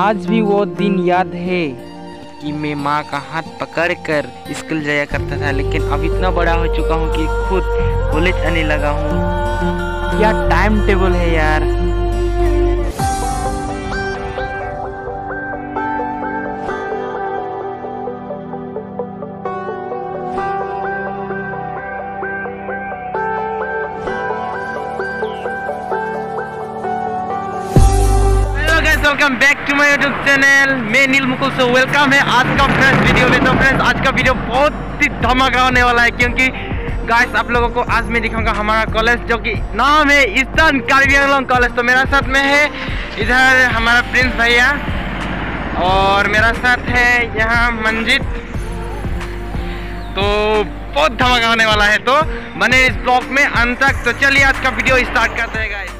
आज भी वो दिन याद है कि मैं माँ का हाथ पकड़कर स्कूल जाया करता था, लेकिन अब इतना बड़ा हो चुका हूँ कि खुद कॉलेज आने लगा हूँ। क्या टाइम टेबल है यार। Welcome back to my YouTube channel. मैं नील मुकुल से वेलकम है आज का फ्रेंड्स वीडियो में। तो फ्रेंड्स आज का वीडियो बहुत ही धमाका होने वाला है, क्योंकि गाइस आप लोगों को आज मैं दिखाऊंगा हमारा कॉलेज जो कि नाम है ईस्टर्न कार्बी आंगलोंग कॉलेज। तो मेरा साथ में है इधर हमारा प्रिंस भैया और मेरा साथ है यहाँ मंजित। तो बहुत धमाका होने वाला है, तो बने इस ब्लॉग में अंत तक। तो चलिए आज का वीडियो स्टार्ट करते हैं गाइस।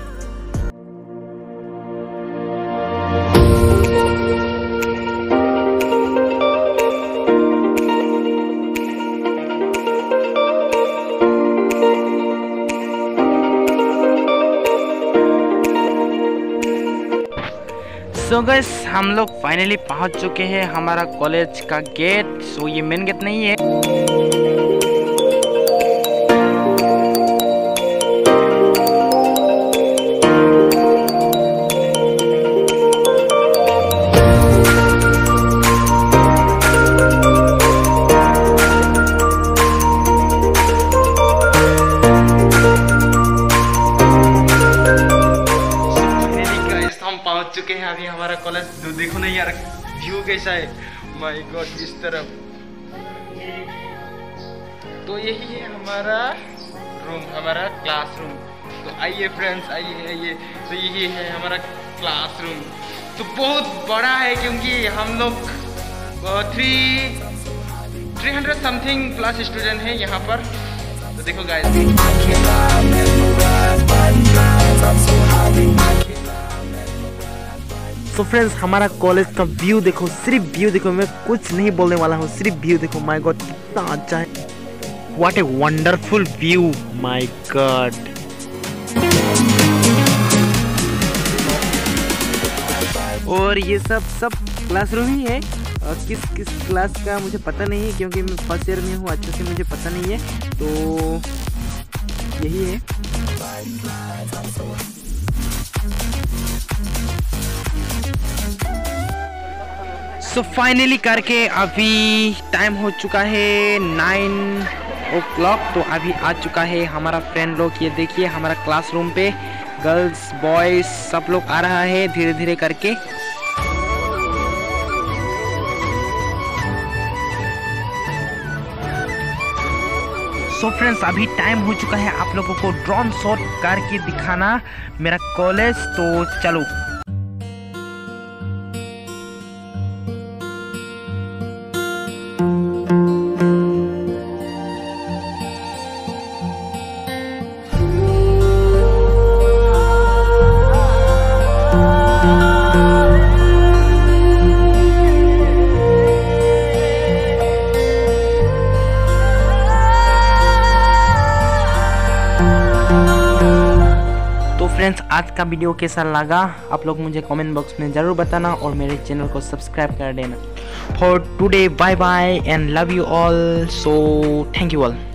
तो गाइस हम लोग फाइनली पहुंच चुके हैं हमारा कॉलेज का गेट। सो ये मेन गेट नहीं है। चुके हैं अभी हमारा कॉलेज। तो देखो नहीं यार व्यू कैसा है, माय गॉड इस तरफ। तो यही है हमारा रूम, हमारा क्लासरूम। तो आइए फ्रेंड्स, आइए। तो यही है हमारा क्लासरूम। तो बहुत बड़ा है क्योंकि हम लोग 300 समथिंग प्लस स्टूडेंट हैं यहाँ पर। तो देखो गाइस। सो फ्रेंड्स हमारा कॉलेज का व्यू देखो, सिर्फ व्यू देखो। मैं कुछ नहीं बोलने वाला हूँ, सिर्फ व्यू देखो। माय गॉड कितना अच्छा है। What a wonderful view, my God. और ये सब क्लासरूम ही है। किस क्लास का मुझे पता नहीं है, क्योंकि मैं फर्स्ट ईयर में हूँ, अच्छे से मुझे पता नहीं है। तो यही है। सो फाइनली करके अभी टाइम हो चुका है 9 o'clock। तो अभी आ चुका है हमारा फ्रेंड लोग। ये देखिए हमारा क्लासरूम पे गर्ल्स बॉयज सब लोग आ रहा है धीरे धीरे करके। सो फ्रेंड्स अभी टाइम हो चुका है आप लोगों को ड्रोन शॉट करके दिखाना मेरा कॉलेज। तो चलो फ्रेंड्स आज का वीडियो कैसा लगा आप लोग मुझे कमेंट बॉक्स में ज़रूर बताना और मेरे चैनल को सब्सक्राइब कर देना। For today bye bye and love you all. So thank you all.